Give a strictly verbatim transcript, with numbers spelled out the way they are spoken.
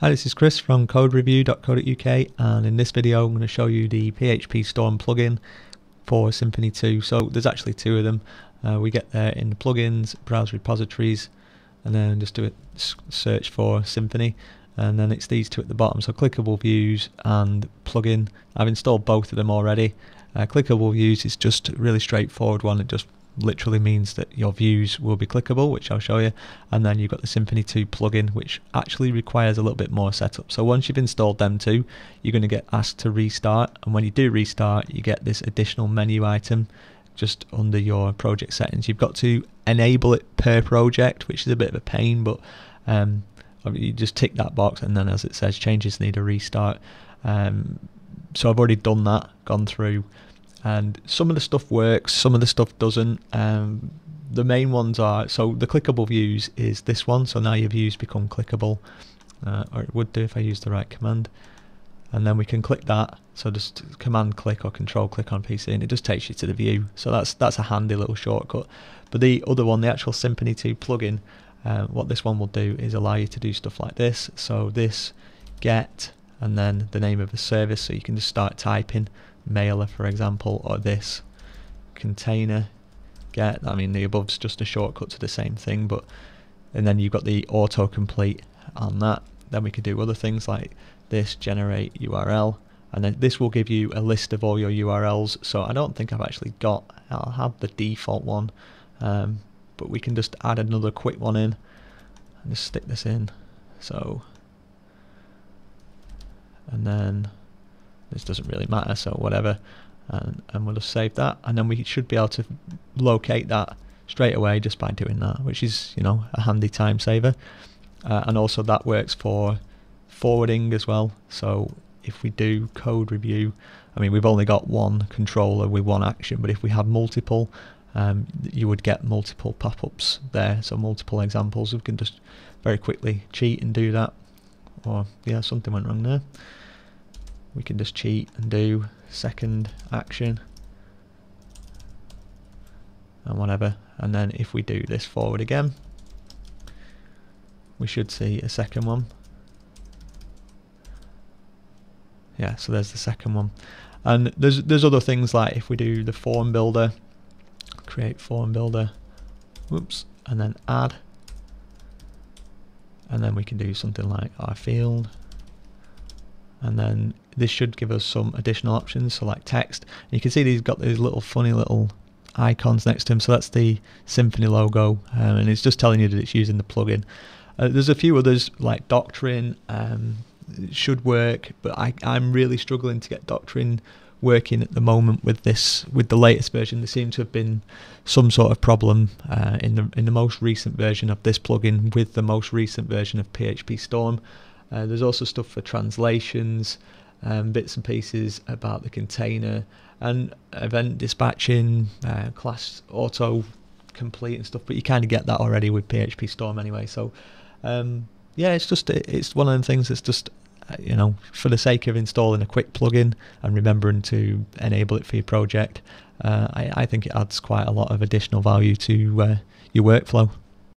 Hi, this is Chris from codereview dot co dot U K, and in this video I'm going to show you the PhpStorm plugin for Symfony two. So there's actually two of them. Uh, we get there in the plugins, browse repositories, and then just do a search for Symfony, and then it's these two at the bottom, so clickable views and plugin. I've installed both of them already. Uh, clickable views is just a really straightforward one. It just literally means that your views will be clickable, which I'll show you, and then you've got the Symfony two plugin, which actually requires a little bit more setup. So once you've installed them two, you're going to get asked to restart, and when you do restart, you get this additional menu item just under your project settings. You've got to enable it per project, which is a bit of a pain, but um, you just tick that box, and then as it says, changes need a restart. Um, so I've already done that, gone through, and some of the stuff works, some of the stuff doesn't. Um, the main ones are, so the clickable views is this one, so now your views become clickable, uh, or it would do if I used the right command, and then we can click that, so just command click or control click on P C and it just takes you to the view, so that's that's a handy little shortcut. But the other one, the actual Symfony two plugin, uh, what this one will do is allow you to do stuff like this, so this get and then the name of the service, so you can just start typing mailer, for example, or this container get. I mean, the above's just a shortcut to the same thing, but and then you've got the autocomplete on that. Then we could do other things like this generate U R L, and then this will give you a list of all your U R Ls. So I don't think I've actually got, I'll have the default one, um, but we can just add another quick one in and just stick this in. So, and then this doesn't really matter, so whatever, and, and we'll just save that, and then we should be able to locate that straight away just by doing that, which is, you know, a handy time saver. Uh, and also that works for forwarding as well, so if we do code review, I mean, we've only got one controller with one action, but if we had multiple, um, you would get multiple pop-ups there, so multiple examples. We can just very quickly cheat and do that, or yeah, something went wrong there. We can just cheat and do second action and whatever, and then if we do this forward again, we should see a second one. Yeah, so there's the second one, and there's there's other things like if we do the form builder, create form builder, whoops, and then add, and then we can do something like our field. And then this should give us some additional options, so like text. And you can see these got these little funny little icons next to them, so that's the Symfony logo, um, and it's just telling you that it's using the plugin. Uh, there's a few others like Doctrine, um, it should work, but I, I'm really struggling to get Doctrine working at the moment with this, with the latest version. There seems to have been some sort of problem uh, in the in the most recent version of this plugin with the most recent version of PhpStorm. Uh, there's also stuff for translations, um, bits and pieces about the container and event dispatching, uh, class auto complete and stuff, but you kind of get that already with PhpStorm anyway. So um, yeah, it's just it's one of the things that's just, you know, for the sake of installing a quick plugin and remembering to enable it for your project, uh, I, I think it adds quite a lot of additional value to uh, your workflow.